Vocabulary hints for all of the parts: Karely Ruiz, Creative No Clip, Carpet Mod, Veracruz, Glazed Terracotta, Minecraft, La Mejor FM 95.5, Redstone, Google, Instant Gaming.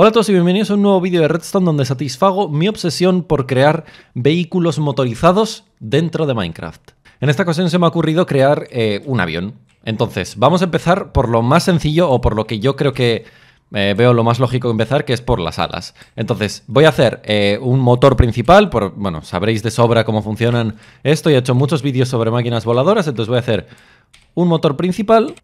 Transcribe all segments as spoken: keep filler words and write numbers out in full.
Hola a todos y bienvenidos a un nuevo vídeo de Redstone donde satisfago mi obsesión por crear vehículos motorizados dentro de Minecraft. En esta ocasión se me ha ocurrido crear eh, un avión. Entonces, vamos a empezar por lo más sencillo o por lo que yo creo que eh, veo lo más lógico empezar, que es por las alas. Entonces, voy a hacer eh, un motor principal, por, bueno, sabréis de sobra cómo funcionan esto y he hecho muchos vídeos sobre máquinas voladoras, entonces voy a hacer un motor principal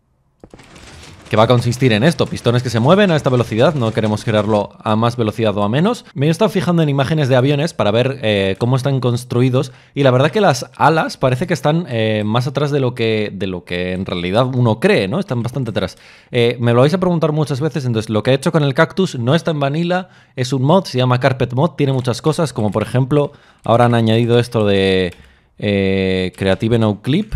que va a consistir en esto, pistones que se mueven a esta velocidad, no queremos crearlo a más velocidad o a menos. Me he estado fijando en imágenes de aviones para ver eh, cómo están construidos y la verdad que las alas parece que están eh, más atrás de lo que, de lo que en realidad uno cree, ¿no? Están bastante atrás. Eh, me lo vais a preguntar muchas veces, entonces lo que he hecho con el cactus no está en vanilla, es un mod, se llama Carpet Mod, tiene muchas cosas, como por ejemplo, ahora han añadido esto de eh, Creative No Clip,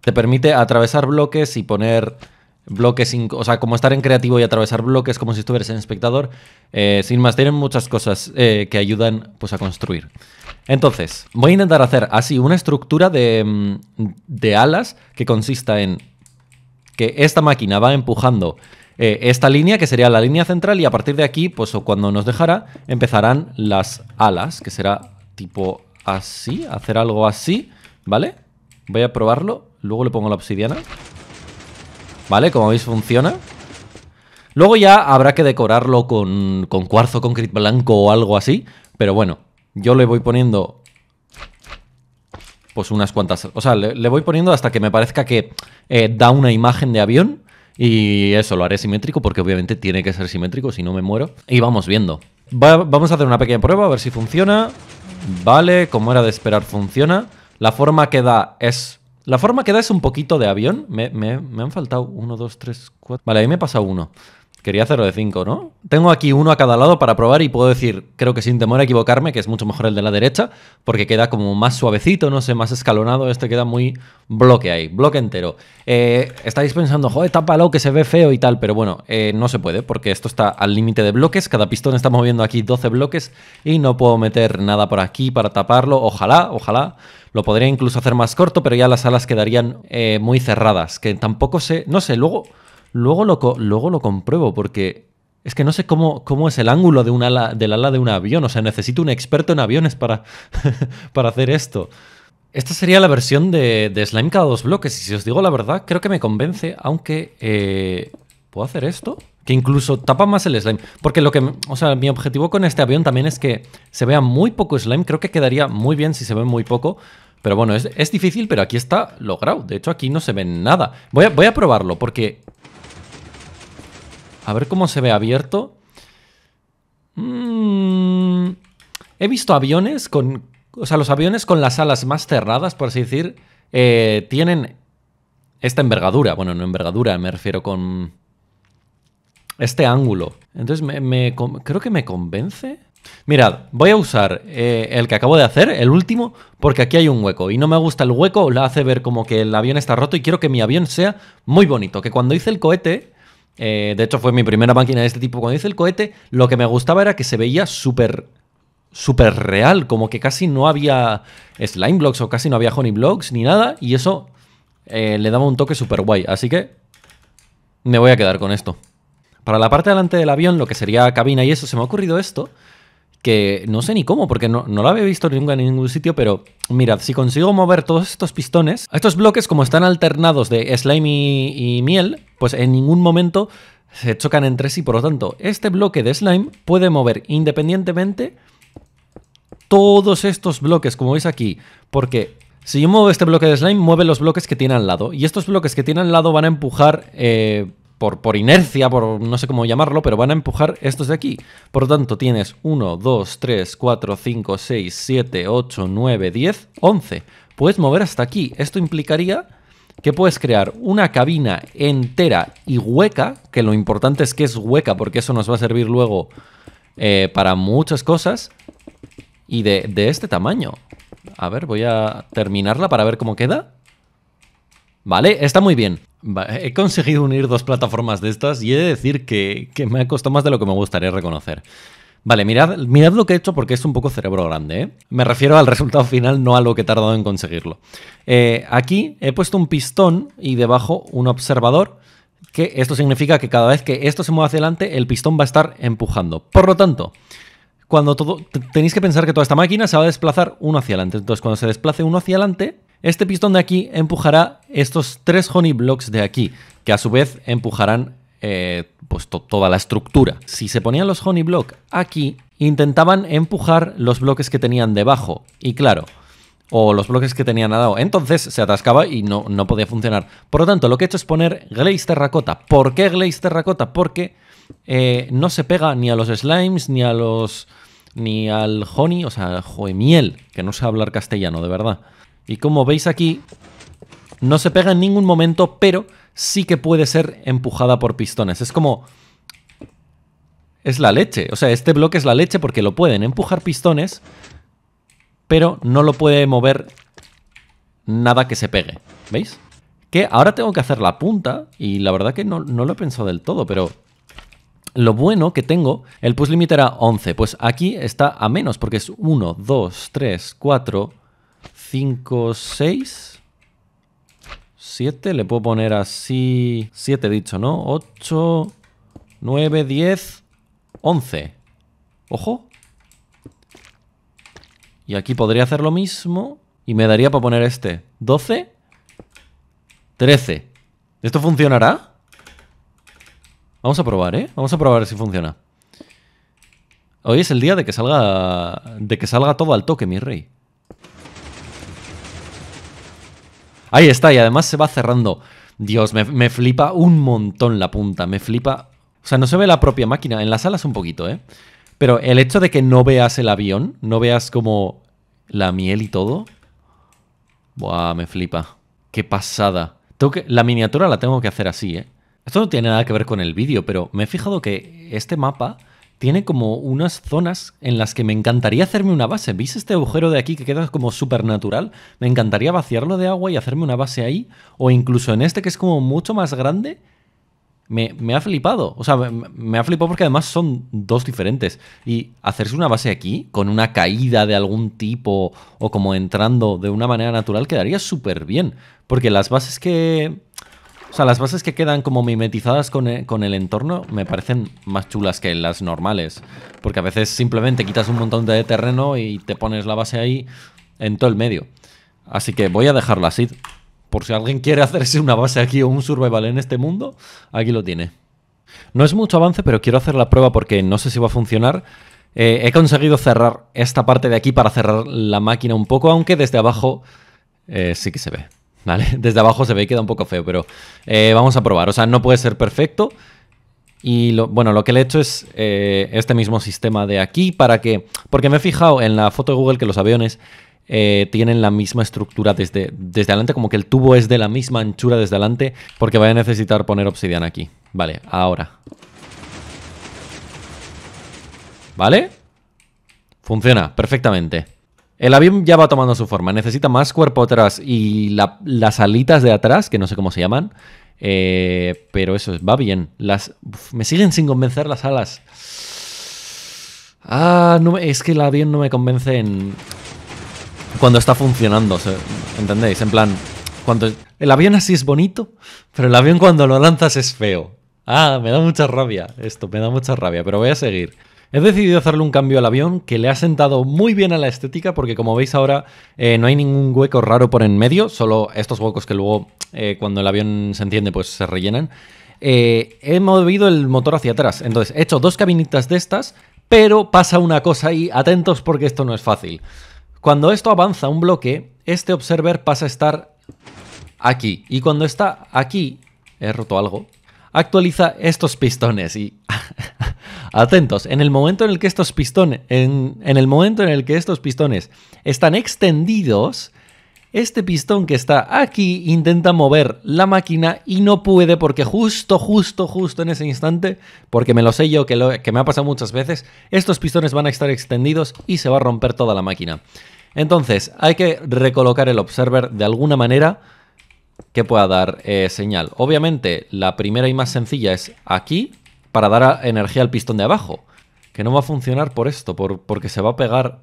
te permite atravesar bloques y poner bloques, o sea, como estar en creativo y atravesar bloques como si estuvieras en espectador. Eh, sin más, tienen muchas cosas eh, que ayudan pues, a construir. Entonces, voy a intentar hacer así una estructura de, de alas que consista en que esta máquina va empujando eh, esta línea, que sería la línea central, y a partir de aquí, pues o cuando nos dejara, empezarán las alas, que será tipo así, hacer algo así, ¿vale? Voy a probarlo, luego le pongo la obsidiana. ¿Vale? Como veis funciona. Luego ya habrá que decorarlo con, con cuarzo, concrete blanco o algo así. Pero bueno, yo le voy poniendo pues unas cuantas. O sea, le, le voy poniendo hasta que me parezca que eh, da una imagen de avión. Y eso lo haré simétrico porque obviamente tiene que ser simétrico, si no me muero. Y vamos viendo. Va, vamos a hacer una pequeña prueba a ver si funciona. Vale, como era de esperar funciona. La forma que da es... La forma que da es un poquito de avión. Me, me, me han faltado uno, dos, tres, cuatro... Vale, ahí me pasa uno. Quería hacerlo de cinco, ¿no? Tengo aquí uno a cada lado para probar y puedo decir, creo que sin temor a equivocarme, que es mucho mejor el de la derecha, porque queda como más suavecito, no sé, más escalonado. Este queda muy bloque ahí, bloque entero. Eh, estáis pensando, joder, tápalo, que se ve feo y tal, pero bueno, eh, no se puede, porque esto está al límite de bloques. Cada pistón está moviendo aquí doce bloques y no puedo meter nada por aquí para taparlo. Ojalá, ojalá. Lo podría incluso hacer más corto, pero ya las alas quedarían eh, muy cerradas, que tampoco sé... No sé, luego... Luego lo, luego lo compruebo porque es que no sé cómo, cómo es el ángulo de un ala, del ala de un avión. O sea, necesito un experto en aviones para, para hacer esto. Esta sería la versión de, de slime cada dos bloques. Y si os digo la verdad, creo que me convence, aunque... Eh, ¿puedo hacer esto? Que incluso tapa más el slime. Porque lo que... O sea, mi objetivo con este avión también es que se vea muy poco slime. Creo que quedaría muy bien si se ve muy poco. Pero bueno, es, es difícil, pero aquí está logrado. De hecho, aquí no se ve nada. Voy a, voy a probarlo porque... A ver cómo se ve abierto. Mm, he visto aviones con... O sea, los aviones con las alas más cerradas, por así decir, eh, tienen esta envergadura. Bueno, no envergadura, me refiero con este ángulo. Entonces, me, me, creo que me convence. Mirad, voy a usar eh, el que acabo de hacer, el último, porque aquí hay un hueco y no me gusta el hueco. Lo hace ver como que el avión está roto y quiero que mi avión sea muy bonito. Que cuando hice el cohete... Eh, de hecho fue mi primera máquina de este tipo. Cuando hice el cohete, lo que me gustaba era que se veía súper súper real, como que casi no había slime blocks o casi no había honey blocks ni nada, y eso eh, le daba un toque súper guay, así que me voy a quedar con esto. Para la parte de delante del avión, lo que sería cabina y eso, se me ha ocurrido esto que no sé ni cómo, porque no, no lo había visto nunca en ningún sitio, pero mirad, si consigo mover todos estos pistones, estos bloques como están alternados de slime y, y miel, pues en ningún momento se chocan entre sí, por lo tanto, este bloque de slime puede mover independientemente todos estos bloques, como veis aquí, porque si yo muevo este bloque de slime, mueve los bloques que tiene al lado, y estos bloques que tiene al lado van a empujar... Eh, Por, por inercia, por no sé cómo llamarlo, pero van a empujar estos de aquí. Por lo tanto, tienes uno, dos, tres, cuatro, cinco, seis, siete, ocho, nueve, diez, once. Puedes mover hasta aquí. Esto implicaría que puedes crear una cabina entera y hueca, que lo importante es que es hueca, porque eso nos va a servir luego eh, para muchas cosas, y de, de este tamaño. A ver, voy a terminarla para ver cómo queda. Vale, está muy bien. He conseguido unir dos plataformas de estas y he de decir que, que me ha costado más de lo que me gustaría reconocer. Vale, mirad, mirad lo que he hecho porque es un poco cerebro grande, ¿eh? Me refiero al resultado final, no a lo que he tardado en conseguirlo. Eh, aquí he puesto un pistón y debajo un observador que esto significa que cada vez que esto se mueva hacia adelante, el pistón va a estar empujando. Por lo tanto, cuando todo, tenéis que pensar que toda esta máquina se va a desplazar uno hacia adelante. Entonces, cuando se desplace uno hacia adelante, este pistón de aquí empujará estos tres honey blocks de aquí, que a su vez empujarán eh, pues to- toda la estructura. Si se ponían los honey blocks aquí, intentaban empujar los bloques que tenían debajo. Y claro, o los bloques que tenían al lado. Entonces se atascaba y no, no podía funcionar. Por lo tanto, lo que he hecho es poner Glazed Terracotta. ¿Por qué Glazed Terracotta? Porque eh, no se pega ni a los slimes, ni a los... ni al honey, o sea, joe, miel, que no sé hablar castellano, de verdad. Y como veis aquí, no se pega en ningún momento, pero sí que puede ser empujada por pistones. Es como... es la leche. O sea, este bloque es la leche porque lo pueden empujar pistones, pero no lo puede mover nada que se pegue. ¿Veis? Que ahora tengo que hacer la punta y la verdad que no, no lo he pensado del todo, pero lo bueno que tengo, el push limit era once, pues aquí está a menos porque es uno, dos, tres, cuatro, cinco, seis, siete, le puedo poner así, siete dicho, ¿no? ocho, nueve, diez, once. ¡Ojo! Y aquí podría hacer lo mismo y me daría para poner este. doce, trece. ¿Esto funcionará? Vamos a probar, ¿eh? Vamos a probar si funciona. Hoy es el día de que salga de que salga todo al toque, mi rey. Ahí está, y además se va cerrando. Dios, me, me flipa un montón la punta, me flipa... O sea, no se ve la propia máquina, en las alas un poquito, ¿eh? Pero el hecho de que no veas el avión, no veas como la miel y todo. Buah, me flipa. Qué pasada. Tengo que... La miniatura la tengo que hacer así, ¿eh? Esto no tiene nada que ver con el vídeo, pero me he fijado que este mapa tiene como unas zonas en las que me encantaría hacerme una base. ¿Veis este agujero de aquí que queda como súper natural? Me encantaría vaciarlo de agua y hacerme una base ahí. O incluso en este que es como mucho más grande... Me, me ha flipado, o sea, me, me ha flipado porque además son dos diferentes. Y hacerse una base aquí, con una caída de algún tipo o como entrando de una manera natural, quedaría súper bien. Porque las bases que... O sea, las bases que quedan como mimetizadas con el, con el entorno me parecen más chulas que las normales. Porque a veces simplemente quitas un montón de terreno y te pones la base ahí en todo el medio. Así que voy a dejarla así. Por si alguien quiere hacerse una base aquí o un survival en este mundo, aquí lo tiene. No es mucho avance, pero quiero hacer la prueba porque no sé si va a funcionar. Eh, he conseguido cerrar esta parte de aquí para cerrar la máquina un poco, aunque desde abajo eh, sí que se ve, ¿vale? Desde abajo se ve y queda un poco feo, pero eh, vamos a probar. O sea, no puede ser perfecto. Y lo, bueno, lo que le he hecho es eh, este mismo sistema de aquí para que... Porque me he fijado en la foto de Google que los aviones... Eh, tienen la misma estructura desde, desde adelante, como que el tubo es de la misma anchura desde adelante, porque voy a necesitar poner obsidiana aquí. Vale, ahora. ¿Vale? Funciona perfectamente. El avión ya va tomando su forma. Necesita más cuerpo atrás y la, las alitas de atrás, que no sé cómo se llaman. Eh, pero eso, va bien. Las, uf, me siguen sin convencer las alas. Ah, no, es que el avión no me convence en... Cuando está funcionando, ¿entendéis? En plan, cuando el avión así es bonito, pero el avión cuando lo lanzas es feo. Ah, me da mucha rabia esto, me da mucha rabia, pero voy a seguir. He decidido hacerle un cambio al avión que le ha sentado muy bien a la estética porque como veis ahora eh, no hay ningún hueco raro por en medio, solo estos huecos que luego eh, cuando el avión se enciende pues se rellenan. Eh, he movido el motor hacia atrás, entonces he hecho dos cabinitas de estas, pero pasa una cosa y atentos porque esto no es fácil. Cuando esto avanza un bloque, este observer pasa a estar aquí. Y cuando está aquí, he roto algo, actualiza estos pistones. Y atentos, en el momento en el que estos pistones, en, en el momento en el que estos pistones están extendidos, este pistón que está aquí intenta mover la máquina y no puede porque justo, justo, justo en ese instante, porque me lo sé yo que, lo, que me ha pasado muchas veces, estos pistones van a estar extendidos y se va a romper toda la máquina. Entonces, hay que recolocar el observer de alguna manera que pueda dar eh, señal. Obviamente, la primera y más sencilla es aquí para dar energía al pistón de abajo, que no va a funcionar por esto, por, porque se va a pegar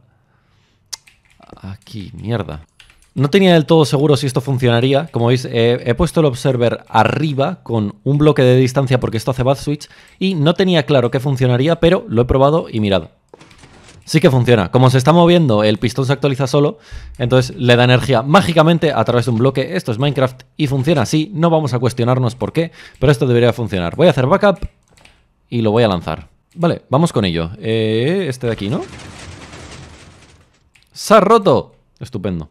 aquí, mierda. No tenía del todo seguro si esto funcionaría. Como veis, eh, he puesto el observer arriba con un bloque de distancia porque esto hace bad switch y no tenía claro que funcionaría, pero lo he probado y mirad. Sí que funciona. Como se está moviendo, el pistón se actualiza solo, entonces le da energía mágicamente a través de un bloque. Esto es Minecraft y funciona así. No vamos a cuestionarnos por qué, pero esto debería funcionar. Voy a hacer backup y lo voy a lanzar. Vale, vamos con ello. Eh, este de aquí, ¿no? ¡Se ha roto! Estupendo.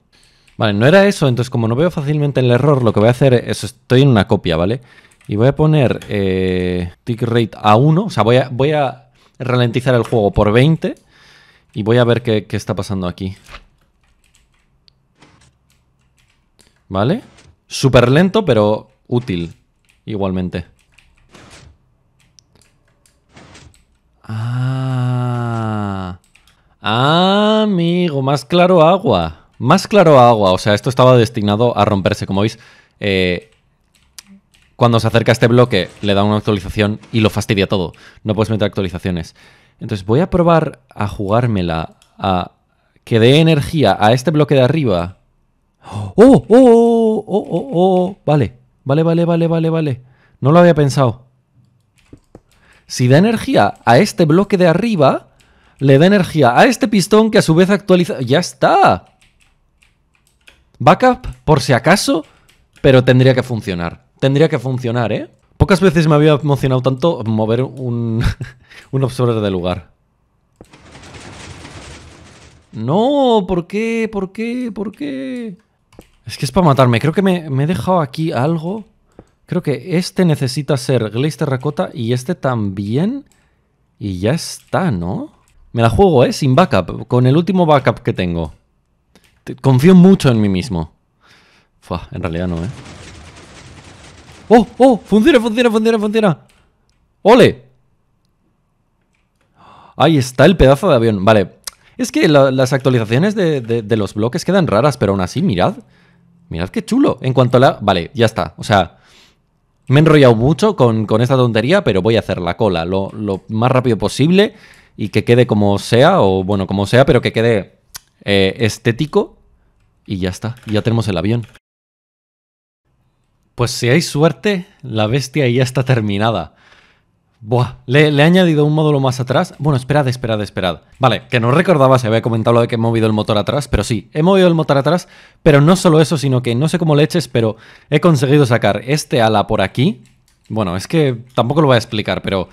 Vale, no era eso, entonces como no veo fácilmente el error, lo que voy a hacer es... Estoy en una copia, ¿vale? Y voy a poner eh, tick rate a uno. O sea, voy a, voy a ralentizar el juego por veinte. Y voy a ver qué, qué está pasando aquí. ¿Vale? Súper lento, pero útil. Igualmente. Ah. Ah, amigo. Más claro agua. Más claro agua. O sea, esto estaba destinado a romperse. Como veis, eh, cuando se acerca a este bloque, le da una actualización y lo fastidia todo. No puedes meter actualizaciones. Entonces voy a probar a jugármela a que dé energía a este bloque de arriba. ¡Oh! ¡Oh! ¡Oh! ¡Oh! ¡Oh! ¡Oh! Vale, vale, vale, vale, vale, vale. No lo había pensado. Si da energía a este bloque de arriba, le da energía a este pistón que a su vez actualiza... ¡Ya está! Backup, por si acaso, pero tendría que funcionar. Tendría que funcionar, ¿eh? Pocas veces me había emocionado tanto mover un, un observer de lugar. No, ¿por qué? ¿Por qué? ¿Por qué? Es que es para matarme. Creo que me, me he dejado aquí algo. Creo que este necesita ser Glazed Terracotta y este también. Y ya está, ¿no? Me la juego, ¿eh? Sin backup. Con el último backup que tengo. Confío mucho en mí mismo. Fua, en realidad no, ¿eh? ¡Oh! ¡Oh! ¡Funciona, funciona, funciona, funciona! ¡Ole! Ahí está el pedazo de avión. Vale. Es que la, las actualizaciones de, de, de los bloques quedan raras, pero aún así, mirad. Mirad qué chulo. En cuanto a la... Vale, ya está. O sea, me he enrollado mucho con, con esta tontería, pero voy a hacer la cola lo, lo más rápido posible y que quede como sea, o bueno, como sea, pero que quede eh, estético. Y ya está. Ya tenemos el avión. Pues si hay suerte, la bestia ya está terminada. Buah, le, le he añadido un módulo más atrás. Bueno, esperad, esperad, esperad. Vale, que no recordaba si había comentado lo de que he movido el motor atrás, pero sí, he movido el motor atrás, pero no solo eso, sino que no sé cómo leches, pero he conseguido sacar este ala por aquí. Bueno, es que tampoco lo voy a explicar, pero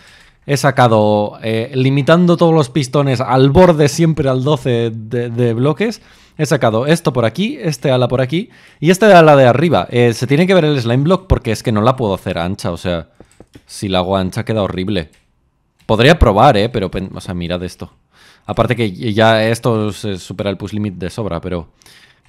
he sacado, eh, limitando todos los pistones al borde siempre al doce de, de bloques... He sacado esto por aquí, este ala por aquí y este ala de arriba. Eh, se tiene que ver el slime block porque es que no la puedo hacer ancha. O sea, si la hago ancha queda horrible. Podría probar, ¿eh? Pero, o sea, mirad esto. Aparte que ya esto se supera el push limit de sobra, pero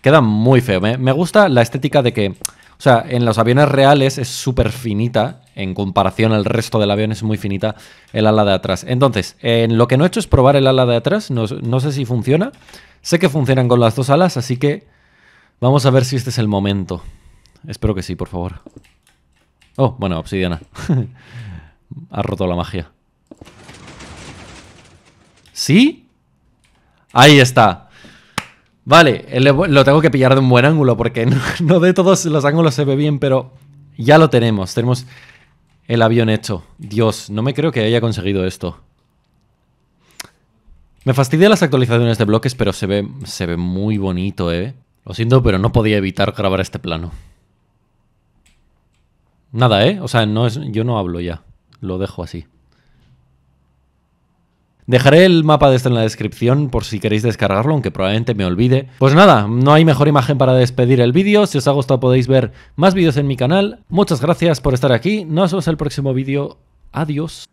queda muy feo. Me, me gusta la estética de que, o sea, en los aviones reales es súper finita. En comparación al resto del avión es muy finita el ala de atrás. Entonces, eh, lo que no he hecho es probar el ala de atrás. No, no sé si funciona. Sé que funcionan con las dos alas, así que vamos a ver si este es el momento. Espero que sí, por favor. Oh, bueno, obsidiana. Ha roto la magia. ¿Sí? Ahí está. Vale, lo tengo que pillar de un buen ángulo porque no, no de todos los ángulos se ve bien, pero ya lo tenemos. Tenemos el avión hecho. Dios, no me creo que haya conseguido esto. Me fastidia las actualizaciones de bloques, pero se ve, se ve muy bonito, ¿eh? Lo siento, pero no podía evitar grabar este plano. Nada, ¿eh? O sea, no es, yo no hablo ya. Lo dejo así. Dejaré el mapa de esto en la descripción por si queréis descargarlo, aunque probablemente me olvide. Pues nada, no hay mejor imagen para despedir el vídeo. Si os ha gustado podéis ver más vídeos en mi canal. Muchas gracias por estar aquí. Nos vemos en el próximo vídeo. Adiós.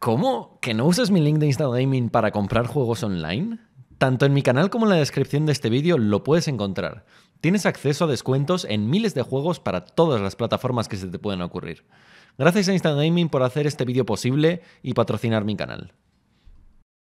¿Cómo? ¿Que no usas mi link de Instant Gaming para comprar juegos online? Tanto en mi canal como en la descripción de este vídeo lo puedes encontrar. Tienes acceso a descuentos en miles de juegos para todas las plataformas que se te pueden ocurrir. Gracias a Instant Gaming por hacer este vídeo posible y patrocinar mi canal.